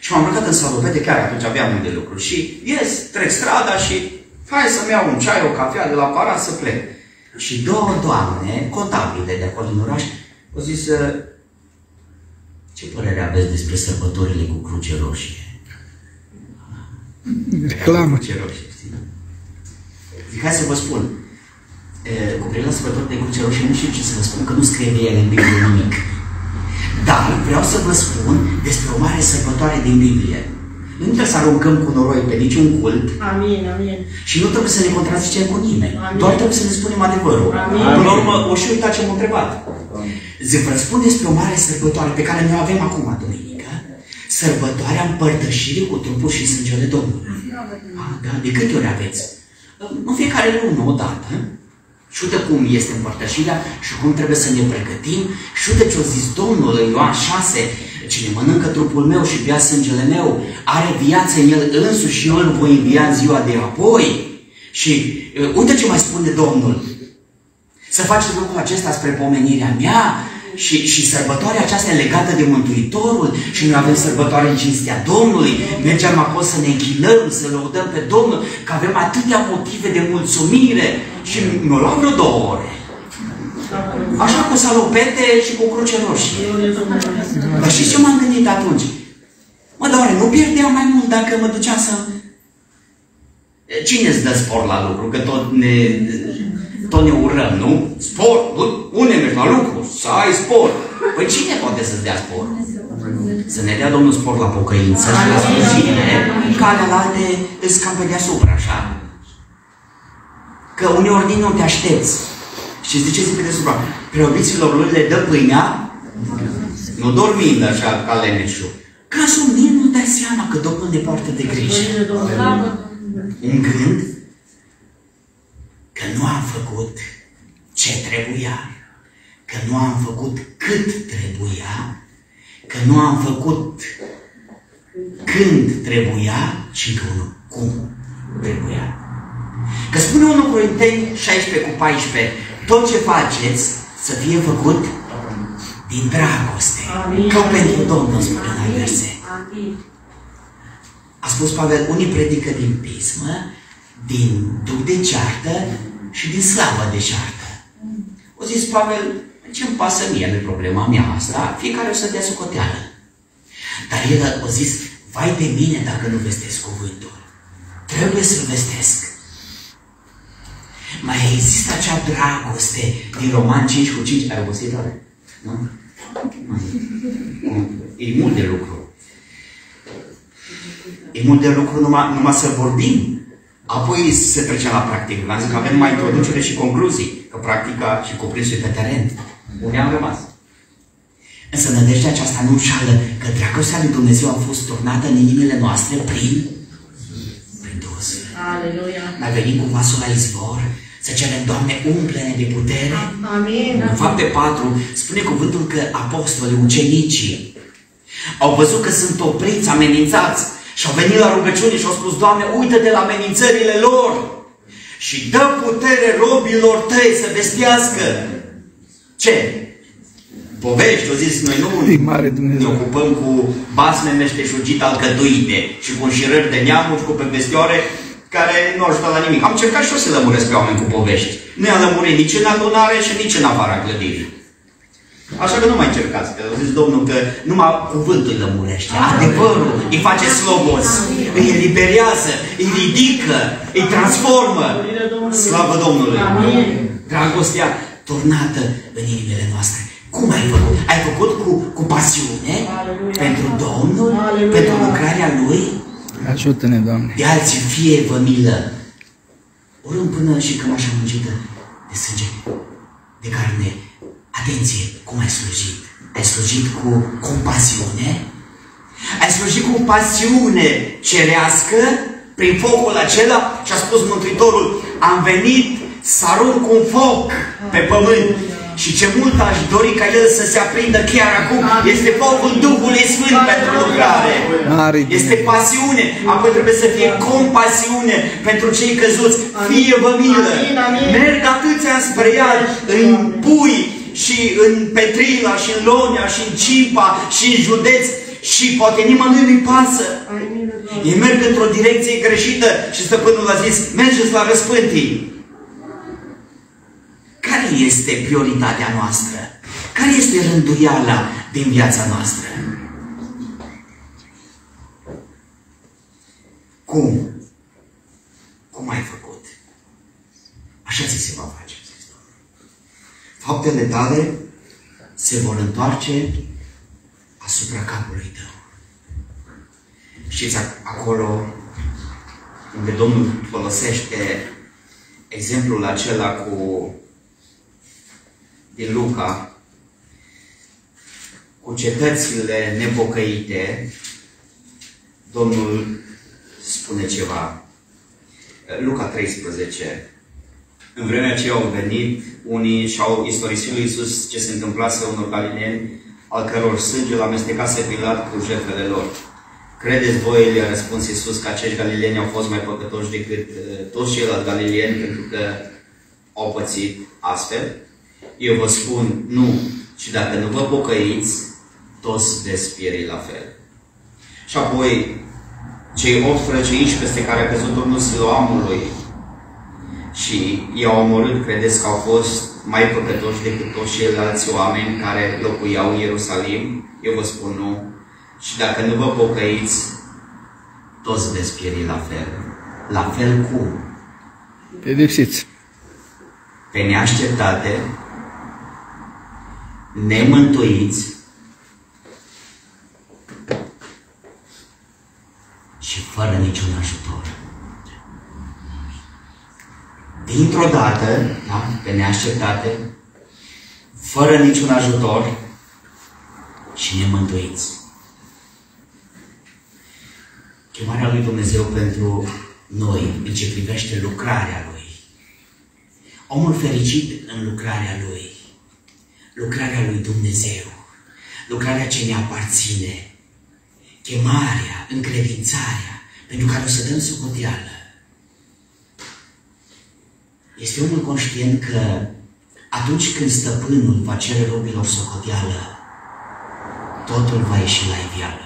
Și m-am îmbrăcat în salopete, chiar atunci aveam mult de lucru. Și ies, trec strada și hai să-mi iau un ceai, o cafea de la parat să plec. Și două doamne, contabile de acolo din oraș, au zis, ce părere aveți despre sărbătorile cu cruce roșie? Reclamă. Cruce roșie, știi? Zic, hai să vă spun, cu privire la sărbătorile de cruce roșie, nu știu ce să vă spun, că nu scrie ele în Biblie nimic. Dar vreau să vă spun despre o mare sărbătoare din Biblie. Nu trebuie să aruncăm cu noroi pe niciun cult. Amin, amin. Și nu trebuie să ne contrazicem cu nimeni. Amin. Doar trebuie să ne spunem adevărul. Amin. Până la urmă, o și uita ce m-a întrebat. Vă spun despre o mare sărbătoare pe care noi o avem acum, duminică. Sărbătoarea împărtășirii cu trupul și sângele Domnului. Da, de câte ori aveți? În fiecare lună, o dată. Și uite cum este împărtășirea și cum trebuie să ne pregătim. Și uite ce a zis Domnul în Ioan 6, cine mănâncă trupul meu și bea sângele meu, are viață în el însuși și eu îl voi învia în ziua de apoi. Și uite ce mai spune Domnul. Să faceți lucrul acesta spre pomenirea mea și sărbătoarea aceasta e legată de Mântuitorul și noi avem sărbătoare în cinstea Domnului. Mergem acolo să ne închinăm, să lăudăm pe Domnul, că avem atâtea motive de mulțumire. Și mi-o luam vreo două ore. Așa cu salopete și cu cruce roșie. Dar știți ce m-am gândit atunci? Mă, dar oare nu pierdeam mai mult dacă mă duceam să... Cine îți dă spor la lucru? Că tot ne urăm, nu? Spor! Unde mergi la lucru? Să ai spor! Păi cine poate să-ți dea spor? Să ne dea Domnul spor la pocăință și la slujire, că alelalte îți cam pe deasupra, așa. Că uneori din nu te aștepți. Și îți ziceți pe deasupra, preobiților lui le dă pâinea, nu dormind așa ca leneșul. Cazul din nu dai seama că Domnul departe de grijă. Un gând că nu am făcut ce trebuia, că nu am făcut cât trebuia, că nu am făcut când trebuia, ci că unul cum trebuia. Că spune 1 Corinteni 16:14, tot ce faceți să fie făcut din dragoste. Amin. Că pentru Domnul spune la verse. A spus Pavel, unii predică din pismă, din duc de ceartă și din slavă de ceartă. O zis Pavel, ce-mi pasă mie, nu-i problema mea asta, fiecare o să dea socoteală. Dar el a zis, vai de mine dacă nu vestesc cuvântul. Trebuie să-l vestesc. Mai există acea dragoste din Romani 5:5. Ai obosit, oare? Nu? E mult de lucru. E mult de lucru numai să vorbim. Apoi se trece la practică. V-am zis că avem mai introducere și concluzii, că practica și cuprinsul e pe teren. Unde am rămas. Însă nădejdea aceasta nu înșală că dragostea lui Dumnezeu a fost turnată în inimile noastre prin Duhul Sfânt. Aleluia! Mai venim cu vasul la izvor, să cerem, Doamne, umple-ne de putere. Amin! În Fapte 4 spune cuvântul că apostolii, ucenicii, au văzut că sunt opriți, amenințați și au venit la rugăciune și au spus, Doamne, uită-te la amenințările lor și dă putere robilor tăi să vestească. Ce? Povești, au zis, noi nu ne ocupăm cu basme meșteșugite alcătuite și cu înșirări de neamuri și cu pevestioare care nu ajută la nimic. Am încercat și eu să lămuresc pe oameni cu povești. Nu i-am lămurit nici în adunare și nici în afara clădirii. Așa că nu mai încercați, că au zis Domnul că numai cuvântul îi lămurește. Adevărul îi face slobos, îi eliberează, îi ridică, îi transformă. Slavă Domnului! Dragostea turnată în inimile noastre. Cum ai făcut? Ai făcut cu pasiune pentru Domnul, pentru lucrarea Lui? Ajută-ne, Doamne! De alții fie vă milă, orând până și cămașa muncită de sânge, de carne. Atenție, cum ai slujit? Ai slujit cu compasiune? Ai slujit cu pasiune cerească prin focul acela și a spus Mântuitorul, am venit să arunc cu un foc pe pământ și ce mult aș dori ca el să se aprindă chiar acum. Este focul Duhului Sfânt pentru lucrare. Este pasiune. Apoi trebuie să fie compasiune pentru cei căzuți. Fie vă milă. Merg atâția spre iari în Pui și în Petrila și în Lonia și în Cimpa și în județ și poate nimănui nu-i pasă. Ei merg într-o direcție greșită și stăpânul a zis, mergeți la răspântii. Care este prioritatea noastră? Care este rânduiala din viața noastră? Cum? Cum ai făcut? Așa ți se va face. Faptele tale se vor întoarce asupra capului tău. Știți, acolo unde Domnul folosește exemplul acela cu din Luca, cu cetățile nepocăite, Domnul spune ceva. Luca 13. În vremea aceea au venit unii și au istorisit lui Iisus ce se întâmplase unor galineni, al căror sânge l-amestecase Pilat cu jertfele lor. Credeți voi, le-a răspuns Iisus, că acești galileni au fost mai păcătoși decât toți ceilalți galileni pentru că au pățit astfel? Eu vă spun, nu. Și dacă nu vă pocăiți, toți veți pieri la fel. Și apoi, cei 18 inși peste care a căzut Domnul Siloamului și i-au omorât, credeți că au fost mai păcătoși decât toți ceilalți oameni care locuiau în Ierusalim? Eu vă spun, nu. Și dacă nu vă pocăiți, toți veți pieri la fel. La fel cum? Pedepsiți. Pe neașteptate, nemântuiți, fără niciun ajutor. Dintr-o dată, da, pe neașteptate, fără niciun ajutor și nemântuiți. Chemarea lui Dumnezeu pentru noi, în ce privește lucrarea Lui. Omul fericit în lucrarea Lui. Lucrarea Lui Dumnezeu. Lucrarea ce ne aparține. Chemarea, încredințarea, pentru care o să dăm socoteală. Este omul conștient că atunci când stăpânul va cere robilor socoteală, totul va ieși la iveală.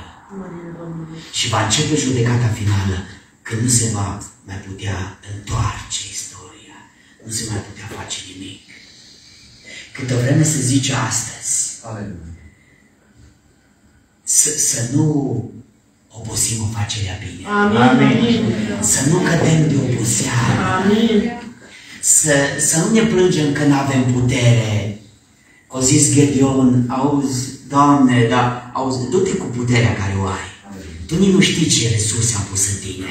Și va începe judecata finală, când nu se va mai putea întoarce istoria. Nu se mai putea face nimic. Câtă vreme se zice astăzi, să nu obosim o facerea bine. Amin. Să nu cădem de oboseală. Amin. Să nu ne plângem că nu avem putere. O zis Gedeon, auzi, Doamne, dar auzi, du-te cu puterea care o ai. Tu nici nu știi ce resurse am pus în tine.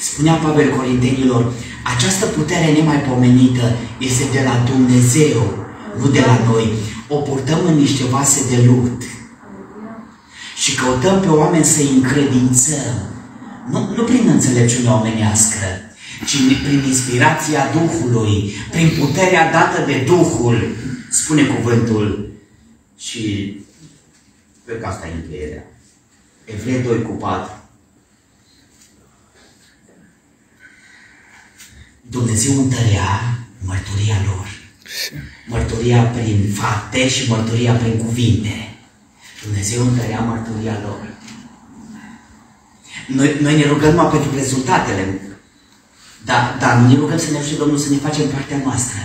Spunea Pavel Corintenilor, această putere nemaipomenită este de la Dumnezeu, nu de la noi. O purtăm în niște vase de lut și căutăm pe oameni să-i încredințăm. Nu prin înțelepciune omenească, ci prin inspirația Duhului, prin puterea dată de Duhul, spune cuvântul. Și cred că asta e încheierea. Evrei 2:4. Dumnezeu întărea mărturia lor. Mărturia prin fapte și mărturia prin cuvinte. Dumnezeu întărea mărturia lor. Noi ne rugăm numai pentru rezultatele, dar nu ne rugăm să ne ajute Domnul să ne facem partea noastră.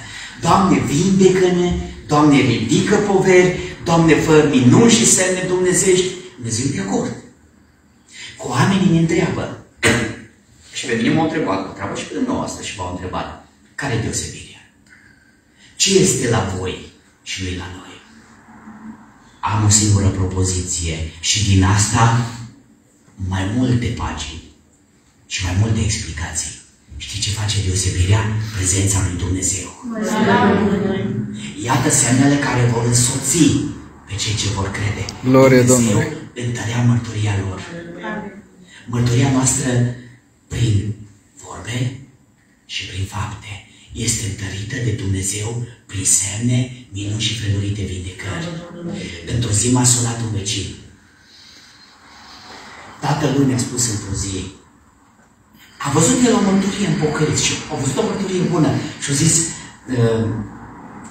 Doamne, vindecă-ne, Doamne, ridică poveri, Doamne, fă minuni și semne dumnezești. Dumnezeu e de acord. Cu oamenii ne întreabă. Și pe mine m-au întrebat, treabă și pe noi asta și m-au întrebat, care e deosebirea? Ce este la voi și nu e la noi? Am o singură propoziție și din asta mai multe pagini și mai multe explicații. Știi ce face deosebirea? Prezența lui Dumnezeu. Iată semnele care vor însoți pe cei ce vor crede. Glorie Domnului! Întărea mărturia lor. Mărturia noastră prin vorbe și prin fapte este întărită de Dumnezeu prin semne, minuni și feluri de vindecări. Într-o zi m-a sunat un vecin. Tatăl lui mi-a spus într-o zi, a văzut el o mărturie în Pocăriți și a văzut o mărturie bună și a zis,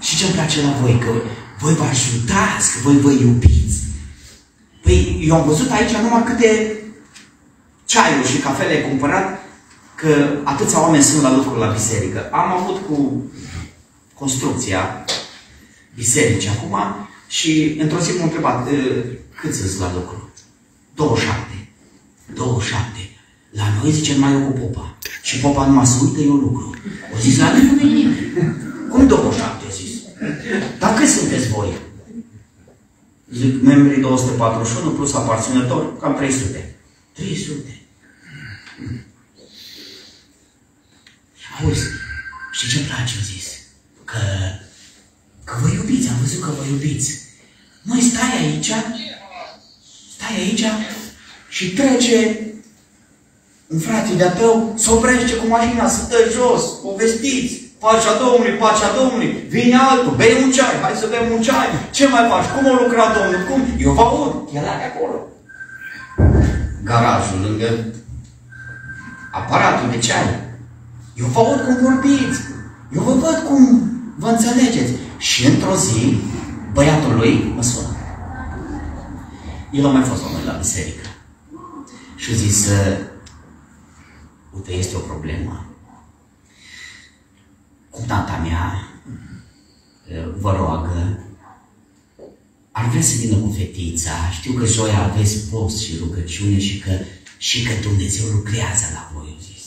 și ce-mi place la voi, că voi vă ajutați, că voi vă iubiți. Păi eu am văzut aici numai câte ceaiuri și cafele cumpărat, că atâția oameni sunt la lucru la biserică. Am avut cu construcția bisericii acum și într-o zi m-am întrebat, câți sunt la lucru? 27. La noi, zice, mai eu cu popa. Și popa numai se uită, eu lucru. O zis, la noi nu e nimeni. Cum 27, a zis? Dar câți sunteți voi? Zic, membrii 241 plus aparținători, cam 300. 300. Auzi, știi ce-mi place, a zis? Că vă iubiți, am văzut că vă iubiți. Noi stai aici și trece un frate de-a tău, se oprește cu mașina, să dă jos, povestiți, pacea Domnului, vine altul, bei un ceai, hai să bem un ceai, ce mai faci, cum a lucrat Domnul, cum? Eu vă aud, el are acolo garajul, lângă aparatul de ceai. Eu vă aud cum vorbiți, eu vă văd cum vă înțelegeți. Și într-o zi, băiatul lui mă sună. El a mai fost la noi la biserică. Și a zis, uite, este o problemă. Cu tata mea vă roagă, ar vrea să vină cu fetița, știu că joia aveți post și rugăciune și că Dumnezeu lucrează la voi, eu zis.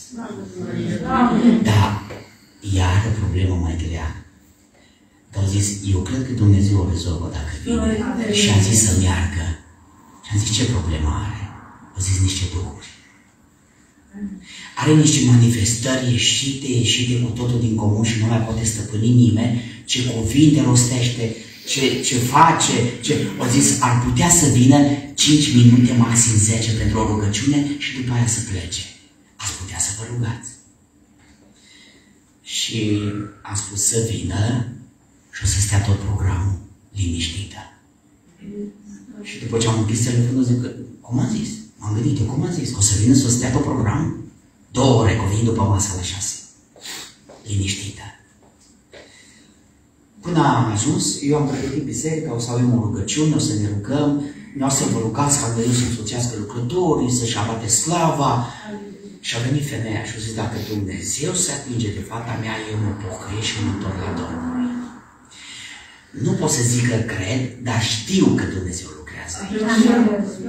Da, iar o problemă mai grea. Dar au zis, eu cred că Dumnezeu o rezolvă dacă vine. Și a zis să meargă. Și am zis, ce problemă are? Au zis, niște duhuri. Are niște manifestări ieșite cu totul din comun și nu mai poate stăpâni nimeni. Ce cuvinte rostește, ce face, au zis, ar putea să vină 5 minute, maxim 10 pentru o rugăciune și după aia să plece. Ați putea să vă rugați. Și am spus să vină și o să stea tot programul liniștită. Și după ce am închis telefonul, zic că, cum am zis? M-am gândit, cum am zis? O să vină să o stea tot programul? 2 ore, că vin după masa la 6. Liniștită. Până am ajuns, eu am pregătit biserica, o să avem o rugăciune, o să ne rugăm, noi o să vă rugați ca Dumnezeu să însoțească lucrătorii, să-și abate slava. Și a venit femeia și a zis, dacă Dumnezeu se atinge de fata mea, eu mă pocăiesc și mă întorc la Domnul. Nu pot să zic că cred, dar știu că Dumnezeu lucrează aici.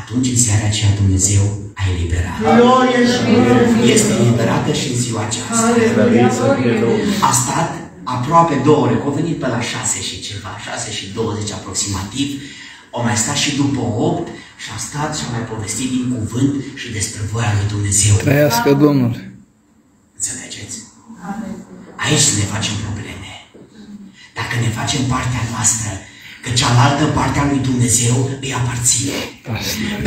Atunci, în seara aceea, Dumnezeu a eliberat. Este eliberată și în ziua aceasta. A stat aproape 2 ore, că a venit pe la 6 și 20 aproximativ, au mai stat și după 8 și a stat și a mai povestit din cuvânt și despre voia lui Dumnezeu. Trăiască Domnul! Înțelegeți? Aici ne facem probleme. Dacă ne facem partea noastră, că cealaltă parte a lui Dumnezeu îi aparține.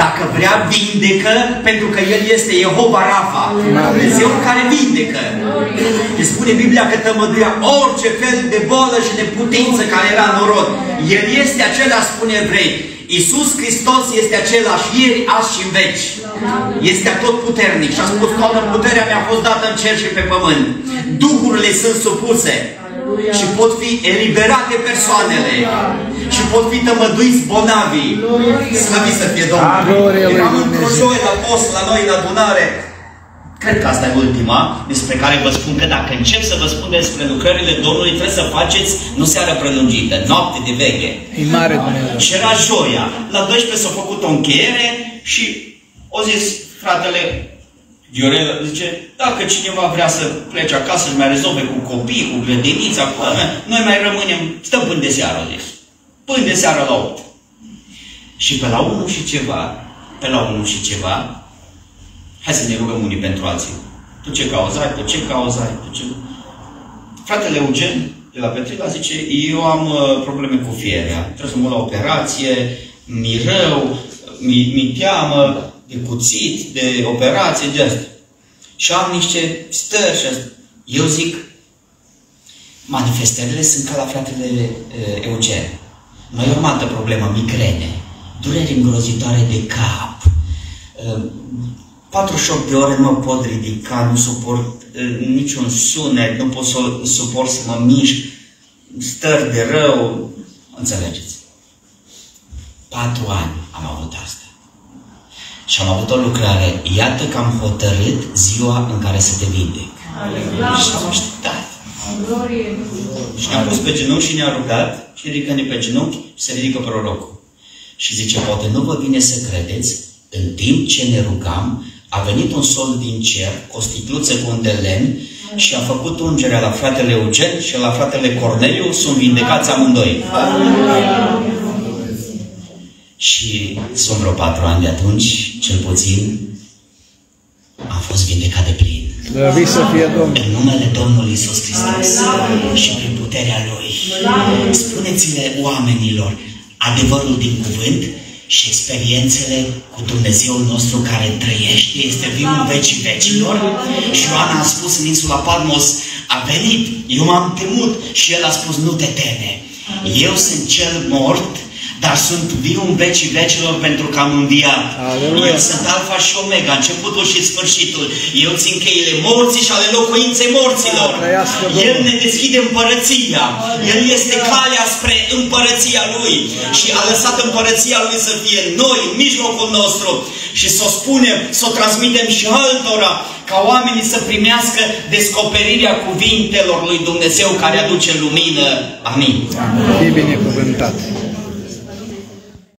Dacă vrea, vindecă, pentru că El este Iehova Rafa, Dumnezeu care vindecă. Ne spune Biblia că tămăduia orice fel de bolă și de putință care era în orod. El este acela, spune Evrei. Iisus Hristos este același ieri, azi și în veci. Este tot puternic și a spus, toată puterea mi-a fost dată în cer și pe pământ. Duhurile sunt supuse. Și pot fi eliberate persoanele. Și pot fi tămăduiți bolnavii. Slăviți să fie Domnul. Eram într-o joi la post, la noi, la adunare. Cred că asta e ultima despre care vă spun că dacă încep să vă spun despre lucrările Domnului, trebuie să faceți nu seara prelungită, noapte de veche. E mare Dumnezeu. Și era joia. La 12 s-a făcut o încheiere și o zis fratele Iorel, zice, dacă cineva vrea să plece acasă, își mai rezolve cu copii, cu grădinița, cu oameni, noi mai rămânem, stăm până de seară, o zis. Până de seară la 8. Și pe la 1 și ceva, hai să ne rugăm unii pentru alții. Tu ce cauză ai? Fratele Eugen, de la Petru, zice, eu am probleme cu fierea. Trebuie să mă la operație, mi-e rău, mi-e teamă, de cuțit, de operație, de asta. Și am niște stări și asta. Eu zic, manifestările sunt ca la fratele Eugen. Noi am altă problemă, migrene, dureri îngrozitoare de cap, 48 de ore nu mă pot ridica, nu suport niciun sunet, nu pot să suport să mă mișc, stări de rău, înțelegeți? 4 ani am avut asta. Și am avut o lucrare, iată că am hotărât ziua în care să te vindec. Și am așteptat. Și ne-am pus pe genunchi și ne-am rugat și ridicându-ne pe genunchi și se ridică prorocul. Și zice, poate nu vă vine să credeți, în timp ce ne rugam, a venit un sol din cer, o sticluță cu un de lemn și a făcut ungerea la fratele Eugen și la fratele Corneliu, sunt vindecați amândoi. Și sunt vreo 4 ani de atunci, cel puțin, am fost vindecat de plin. Slăvit să fie Domnul! În numele Domnului Iisus Hristos și prin puterea Lui. Spuneți-le oamenilor adevărul din cuvânt și experiențele cu Dumnezeul nostru care trăiește, este viu în vecii vecilor. Și Ioan a spus în insula Patmos, a venit, eu m-am temut și El a spus, nu te teme. Eu sunt cel mort, dar sunt viu în vecii vecilor pentru că am înviat. Aleluia. Eu sunt Alfa și Omega, începutul și sfârșitul. Eu țin cheile morții și ale locuinței morților. El ne deschide împărăția. El este calea spre împărăția Lui. Și a lăsat împărăția Lui să fie noi, în mijlocul nostru. Și să o spunem, să o transmitem și altora, ca oamenii să primească descoperirea cuvintelor lui Dumnezeu care aduce lumină. Amin. Fii binecuvântat.